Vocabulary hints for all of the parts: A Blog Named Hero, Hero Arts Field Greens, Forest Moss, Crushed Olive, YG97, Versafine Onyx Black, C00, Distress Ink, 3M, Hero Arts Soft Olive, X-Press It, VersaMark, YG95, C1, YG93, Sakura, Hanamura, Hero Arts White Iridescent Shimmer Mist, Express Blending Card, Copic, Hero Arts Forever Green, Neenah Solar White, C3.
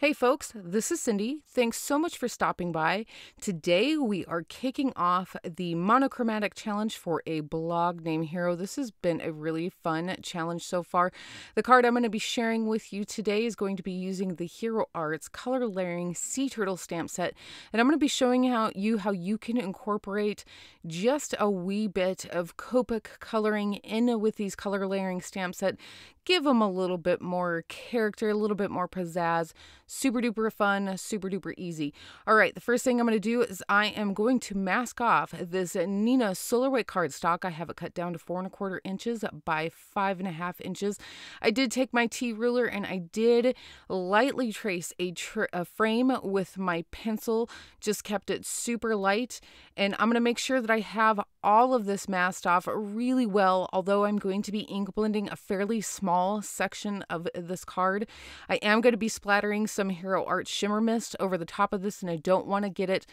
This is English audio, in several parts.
Hey folks, this is Cindy. Thanks so much for stopping by. Today we are kicking off the monochromatic challenge for A Blog Named Hero. This has been a really fun challenge so far. The card I'm going to be sharing with you today is going to be using the Hero Arts Color Layering Sea Turtle stamp set. And I'm going to be showing how you can incorporate just a wee bit of Copic coloring in with these color layering stamp set. Give them a little bit more character, a little bit more pizzazz. Super duper fun, super duper easy. All right, the first thing I'm going to do is I am going to mask off this Neenah Solar White cardstock. I have it cut down to 4¼ inches by 5½ inches. I did take my T ruler and I did lightly trace a frame with my pencil, just kept it super light. And I'm going to make sure that I have all of this masked off really well, although I'm going to be ink blending a fairly small section of this card. I am going to be splattering some Hero Arts Shimmer Mist over the top of this, and I don't want to get it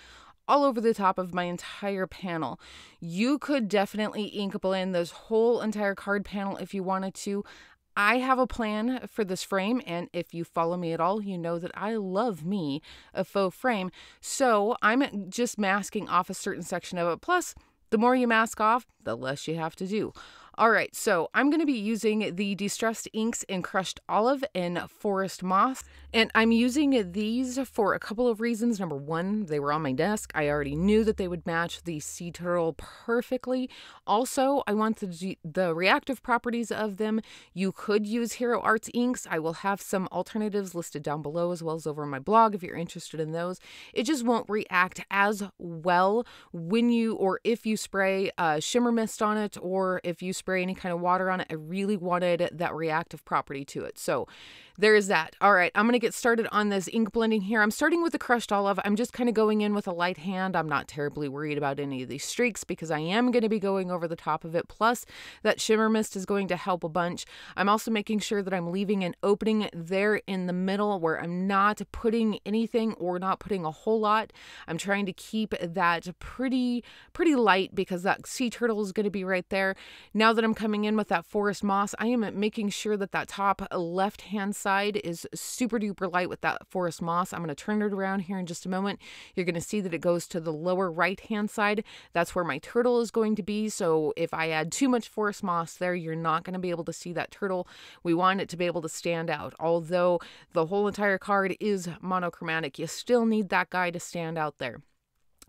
all over the top of my entire panel. You could definitely ink blend this whole entire card panel if you wanted to. I have a plan for this frame, and if you follow me at all, you know that I love me a faux frame. So I'm just masking off a certain section of it. Plus, the more you mask off, the less you have to do. All right, so I'm going to be using the Distressed Inks in Crushed Olive and Forest Moss. And I'm using these for a couple of reasons. Number one, they were on my desk. I already knew that they would match the sea turtle perfectly. Also, I want the reactive properties of them. You could use Hero Arts inks. I will have some alternatives listed down below as well as over on my blog if you're interested in those. It just won't react as well when you or if you spray shimmer mist on it or if you spray any kind of water on it. I really wanted that reactive property to it. So there is that. All right, I'm going to get started on this ink blending here. I'm starting with the Crushed Olive. I'm just kind of going in with a light hand. I'm not terribly worried about any of these streaks because I am going to be going over the top of it. Plus, that shimmer mist is going to help a bunch. I'm also making sure that I'm leaving an opening there in the middle where I'm not putting anything or not putting a whole lot. I'm trying to keep that pretty light because that sea turtle is going to be right there. Now that I'm coming in with that Forest Moss, I am making sure that that top left-hand side is super duper light with that Forest Moss. I'm going to turn it around here in just a moment. You're going to see that it goes to the lower right-hand side. That's where my turtle is going to be. So if I add too much Forest Moss there, you're not going to be able to see that turtle. We want it to be able to stand out. Although the whole entire card is monochromatic, you still need that guy to stand out there.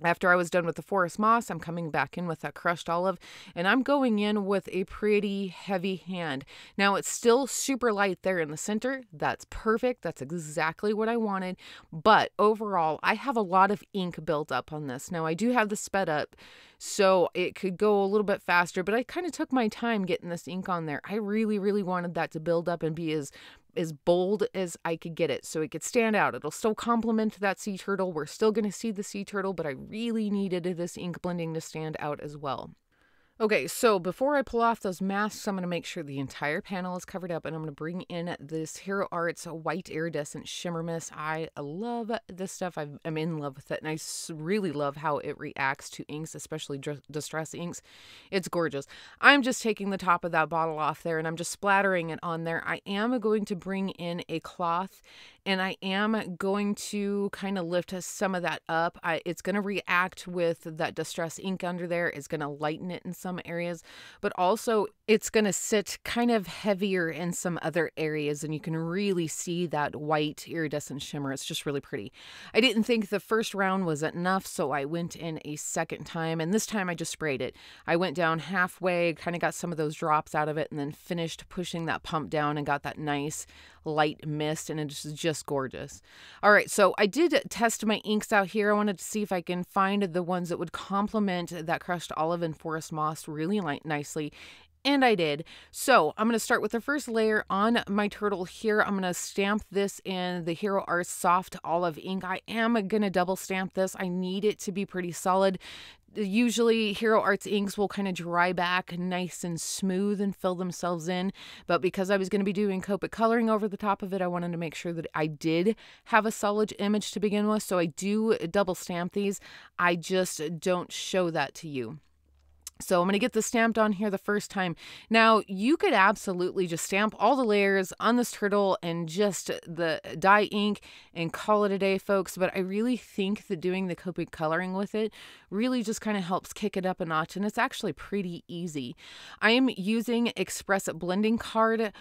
After I was done with the Forest Moss, I'm coming back in with that Crushed Olive, and I'm going in with a pretty heavy hand. Now, it's still super light there in the center. That's perfect. That's exactly what I wanted. But overall, I have a lot of ink built up on this. Now, I do have the sped up, so it could go a little bit faster, but I kind of took my time getting this ink on there. I really, really wanted that to build up and be as bold as I could get it so it could stand out. It'll still complement that sea turtle. We're still going to see the sea turtle, but I really needed this ink blending to stand out as well. Okay, so before I pull off those masks, I'm going to make sure the entire panel is covered up, and I'm going to bring in this Hero Arts White Iridescent Shimmer Mist. I love this stuff. I'm in love with it, and I really love how it reacts to inks, especially distress inks. It's gorgeous. I'm just taking the top of that bottle off there, and I'm just splattering it on there. I am going to bring in a cloth, and I am going to kind of lift some of that up. It's going to react with that distress ink under there. It's going to lighten it in some areas, but also it's going to sit kind of heavier in some other areas, and you can really see that white iridescent shimmer. It's just really pretty. I didn't think the first round was enough, so I went in a second time, and this time I just sprayed it. I went down halfway, kind of got some of those drops out of it, and then finished pushing that pump down and got that nice light mist, and it's just gorgeous. All right, so I did test my inks out here. I wanted to see if I can find the ones that would complement that Crushed Olive and Forest Moss really nicely, and I did. So I'm going to start with the first layer on my turtle here. I'm going to stamp this in the Hero Arts Soft Olive ink. I am going to double stamp this. I need it to be pretty solid. Usually Hero Arts inks will kind of dry back nice and smooth and fill themselves in, but because I was going to be doing Copic coloring over the top of it, I wanted to make sure that I did have a solid image to begin with, so I do double stamp these. I just don't show that to you. So I'm going to get this stamped on here the first time. Now, you could absolutely just stamp all the layers on this turtle and just the dye ink and call it a day, folks. But I really think that doing the Copic coloring with it really just kind of helps kick it up a notch. And it's actually pretty easy. I am using Express Blending Card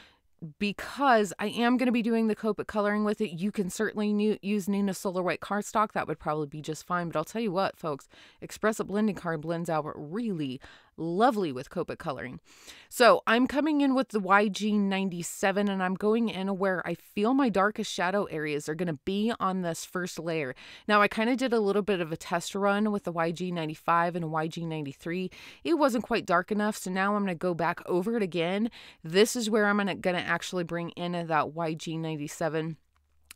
because I am going to be doing the Copic coloring with it. You can certainly use Neenah Solar White cardstock. That would probably be just fine. But I'll tell you what, folks, Express It Blending Card blends out really lovely with Copic coloring. So I'm coming in with the YG97 and I'm going in where I feel my darkest shadow areas are going to be on this first layer. Now I kind of did a little bit of a test run with the YG95 and YG93. It wasn't quite dark enough. So now I'm going to go back over it again. This is where I'm going to actually bring in that YG97.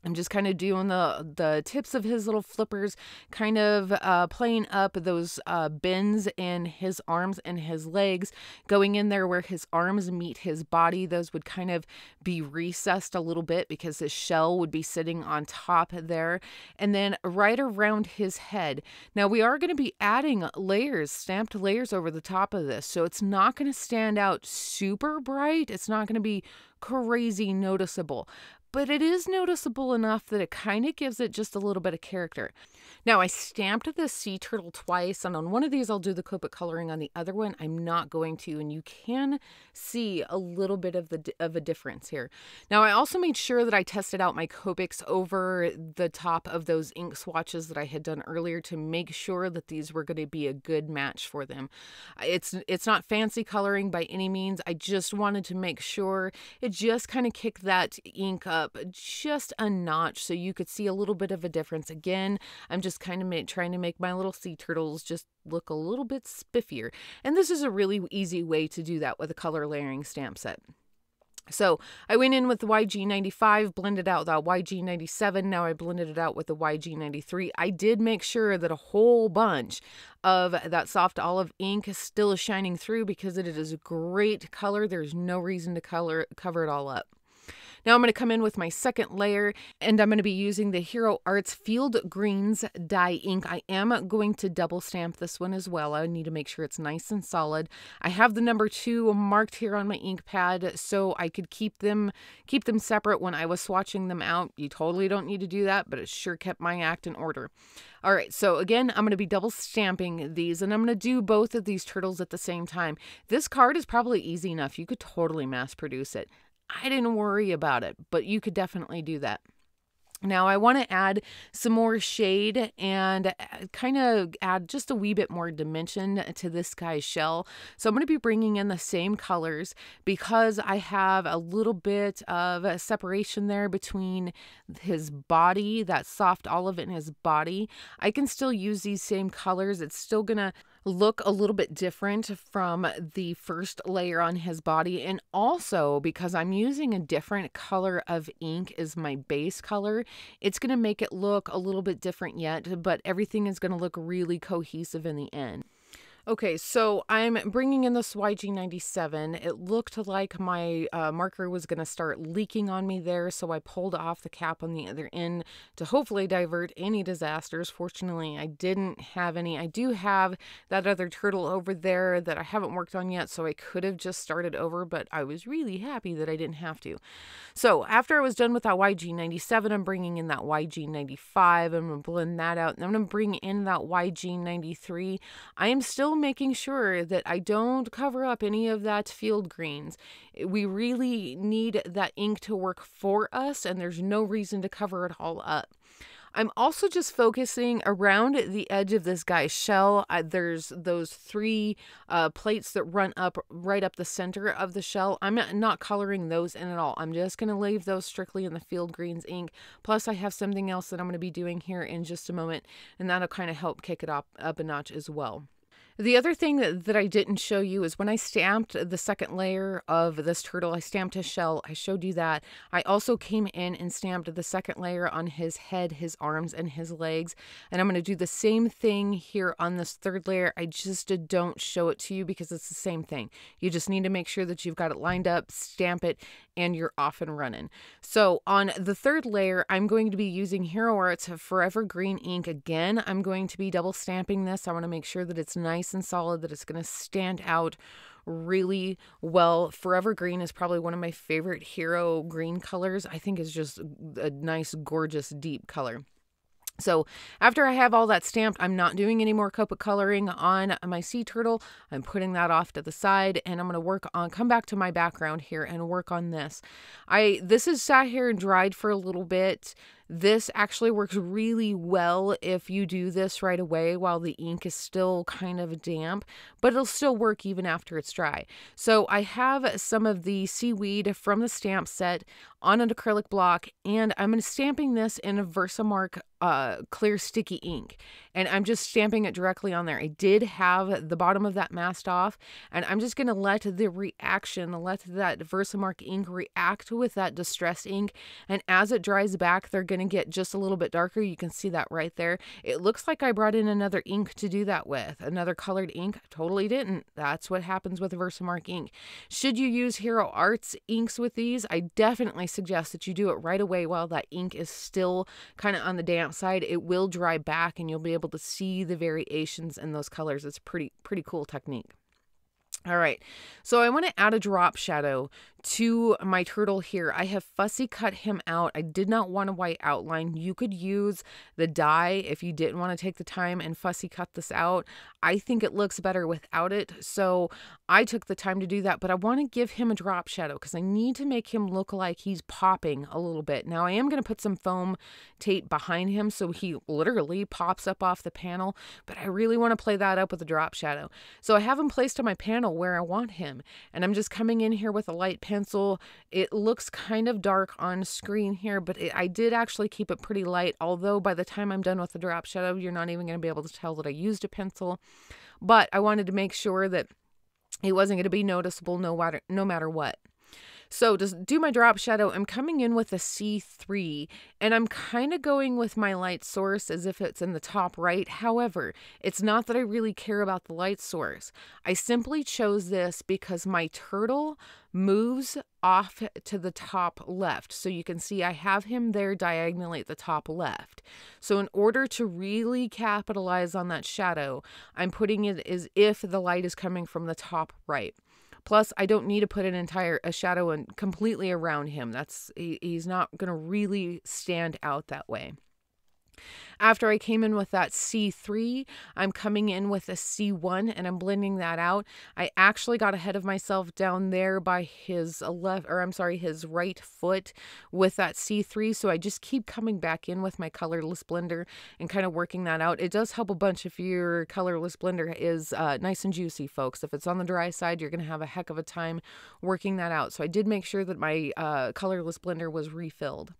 I'm just kind of doing the tips of his little flippers, kind of playing up those bends in his arms and his legs, going in there where his arms meet his body. Those would kind of be recessed a little bit because his shell would be sitting on top there, and then right around his head. Now we are going to be adding layers, stamped layers over the top of this, so it's not going to stand out super bright. It's not going to be crazy noticeable. But it is noticeable enough that it kind of gives it just a little bit of character. Now I stamped this sea turtle twice, and on one of these I'll do the Copic coloring, on the other one I'm not going to, and you can see a little bit of a difference here. Now I also made sure that I tested out my Copics over the top of those ink swatches that I had done earlier to make sure that these were going to be a good match for them. It's not fancy coloring by any means. I just wanted to make sure it just kind of kicked that ink up just a notch so you could see a little bit of a difference. Again, I'm just kind of trying to make my little sea turtles just look a little bit spiffier. And this is a really easy way to do that with a color layering stamp set. So I went in with the YG95, blended out that YG97. Now I blended it out with the YG93. I did make sure that a whole bunch of that soft olive ink still is shining through because it is a great color. There's no reason to cover it all up. Now I'm going to come in with my second layer, and I'm going to be using the Hero Arts Field Greens dye ink. I am going to double stamp this one as well. I need to make sure it's nice and solid. I have the number 2 marked here on my ink pad so I could keep them separate when I was swatching them out. You totally don't need to do that, but it sure kept my act in order. All right, so again, I'm going to be double stamping these, and I'm going to do both of these turtles at the same time. This card is probably easy enough. You could totally mass produce it. I didn't worry about it, but you could definitely do that. Now I want to add some more shade and kind of add just a wee bit more dimension to this guy's shell. So I'm going to be bringing in the same colors because I have a little bit of a separation there between his body, that soft olive in his body. I can still use these same colors. It's still going to look a little bit different from the first layer on his body, and also because I'm using a different color of ink as my base color, it's going to make it look a little bit different yet, but everything is going to look really cohesive in the end. Okay, so I'm bringing in this YG97. It looked like my marker was going to start leaking on me there, so I pulled off the cap on the other end to hopefully divert any disasters. Fortunately, I didn't have any. I do have that other turtle over there that I haven't worked on yet, so I could have just started over, but I was really happy that I didn't have to. So after I was done with that YG97, I'm bringing in that YG95. I'm going to blend that out, and I'm going to bring in that YG93. I am still making sure that I don't cover up any of that field greens. We really need that ink to work for us, and there's no reason to cover it all up. I'm also just focusing around the edge of this guy's shell. There's those 3 plates that run up right up the center of the shell. I'm not coloring those in at all. I'm just going to leave those strictly in the Field Greens ink. Plus, I have something else that I'm going to be doing here in just a moment, and that'll kind of help kick it up a notch as well. The other thing that I didn't show you is when I stamped the second layer of this turtle, I stamped his shell. I showed you that. I also came in and stamped the second layer on his head, his arms, and his legs. And I'm going to do the same thing here on this third layer. I just don't show it to you because it's the same thing. You just need to make sure that you've got it lined up, stamp it, and you're off and running. So on the third layer, I'm going to be using Hero Arts Forever Green ink again. I'm going to be double stamping this. I want to make sure that it's nice and solid, that it's going to stand out really well. Forever Green is probably one of my favorite Hero green colors. I think it's just a nice, gorgeous, deep color. So after I have all that stamped, I'm not doing any more Copic coloring on my sea turtle. I'm putting that off to the side, and I'm going to come back to my background here and work on this. This is sat here and dried for a little bit. This actually works really well if you do this right away while the ink is still kind of damp, but it'll still work even after it's dry. So I have some of the seaweed from the stamp set on an acrylic block, and I'm stamping this in a VersaMark clear sticky ink, and I'm just stamping it directly on there. I did have the bottom of that masked off, and I'm just going to let that VersaMark ink react with that distress ink, and as it dries back, they're going to get just a little bit darker. You can see that right there. It looks like I brought in another ink to do that with, another colored ink. Totally didn't. That's what happens with VersaMark ink. Should you use Hero Arts inks with these? I definitely suggest that you do it right away while that ink is still kind of on the damp side. It will dry back and you'll be able to see the variations in those colors. It's pretty cool technique. All right, so I want to add a drop shadow to my turtle here. I have fussy cut him out. I did not want a white outline. You could use the dye if you didn't want to take the time and fussy cut this out. I think it looks better without it, so I took the time to do that, but I want to give him a drop shadow because I need to make him look like he's popping a little bit. Now I am going to put some foam tape behind him so he literally pops up off the panel, but I really want to play that up with a drop shadow. So I have him placed on my panel where I want him, and I'm just coming in here with a light pencil. It looks kind of dark on screen here, but I did actually keep it pretty light, although by the time I'm done with the drop shadow, you're not even going to be able to tell that I used a pencil. But I wanted to make sure that it wasn't going to be noticeable no matter what. So to do my drop shadow, I'm coming in with a C3, and I'm kind of going with my light source as if it's in the top right. However, it's not that I really care about the light source. I simply chose this because my turtle moves off to the top left. So you can see I have him there diagonally at the top left. So in order to really capitalize on that shadow, I'm putting it as if the light is coming from the top right. Plus, I don't need to put a shadow in completely around him. He's not going to really stand out that way. After I came in with that C3, I'm coming in with a C1 and I'm blending that out. I actually got ahead of myself down there by his right foot with that C3. So I just keep coming back in with my colorless blender and kind of working that out. It does help a bunch if your colorless blender is nice and juicy, folks. If it's on the dry side, you're going to have a heck of a time working that out. So I did make sure that my colorless blender was refilled.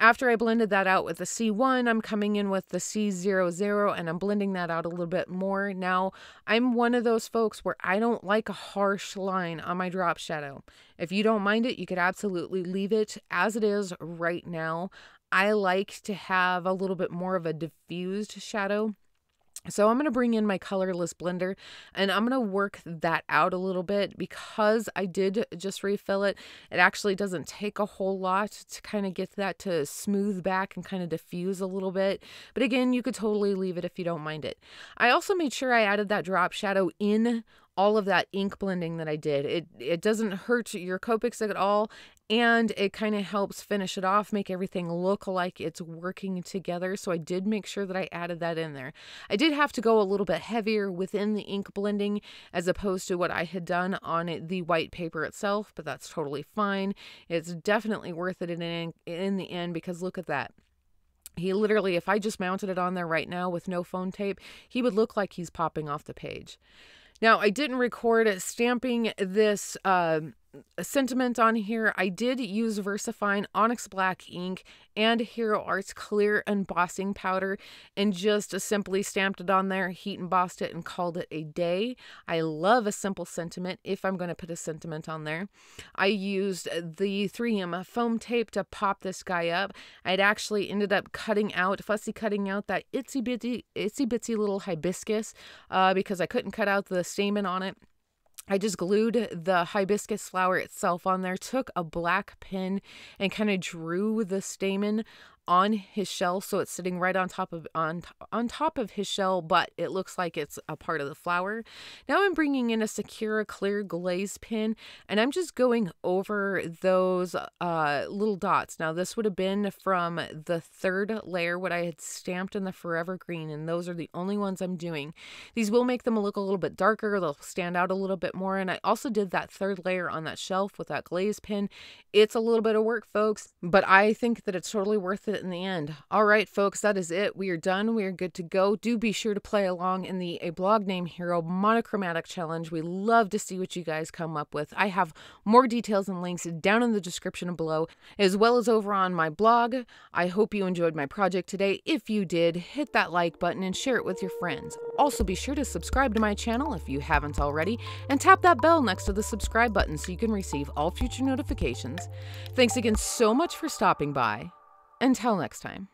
After I blended that out with the C1, I'm coming in with the C00 and I'm blending that out a little bit more. Now, I'm one of those folks where I don't like a harsh line on my drop shadow. If you don't mind it, you could absolutely leave it as it is right now. I like to have a little bit more of a diffused shadow. So I'm going to bring in my colorless blender and I'm going to work that out a little bit because I did just refill it. It actually doesn't take a whole lot to kind of get that to smooth back and kind of diffuse a little bit. But again, you could totally leave it if you don't mind it. I also made sure I added that drop shadow in all of that ink blending that I did. It doesn't hurt your Copics at all, and it kind of helps finish it off, make everything look like it's working together. So I did make sure that I added that in there. I did have to go a little bit heavier within the ink blending as opposed to what I had done on the white paper itself, but that's totally fine. It's definitely worth it in the end because look at that. He literally, if I just mounted it on there right now with no foam tape, he would look like he's popping off the page. Now, I didn't record stamping this sentiment on here. I did use Versafine Onyx Black ink and Hero Arts clear embossing powder and just simply stamped it on there, heat embossed it, and called it a day. I love a simple sentiment if I'm going to put a sentiment on there. I used the 3M foam tape to pop this guy up. I'd actually ended up fussy cutting out that itsy bitsy little hibiscus because I couldn't cut out the stamen on it. I just glued the hibiscus flower itself on there, took a black pen and kind of drew the stamen on his shell, so it's sitting right on top of on top of his shell, but it looks like it's a part of the flower. Now I'm bringing in a Sakura clear glaze pen and I'm just going over those little dots. Now this would have been from the third layer, what I had stamped in the Forever Green, and those are the only ones I'm doing. These will make them look a little bit darker, they'll stand out a little bit more, and I also did that third layer on that shelf with that glaze pen. It's a little bit of work, folks, but I think that it's totally worth it in the end. All right, folks, that is it. We are done. We are good to go. Do be sure to play along in the A Blog Named Hero monochromatic challenge. We love to see what you guys come up with. I have more details and links down in the description below, as well as over on my blog. I hope you enjoyed my project today. If you did, hit that like button and share it with your friends. Also, be sure to subscribe to my channel if you haven't already, and tap that bell next to the subscribe button so you can receive all future notifications. Thanks again so much for stopping by. Until next time.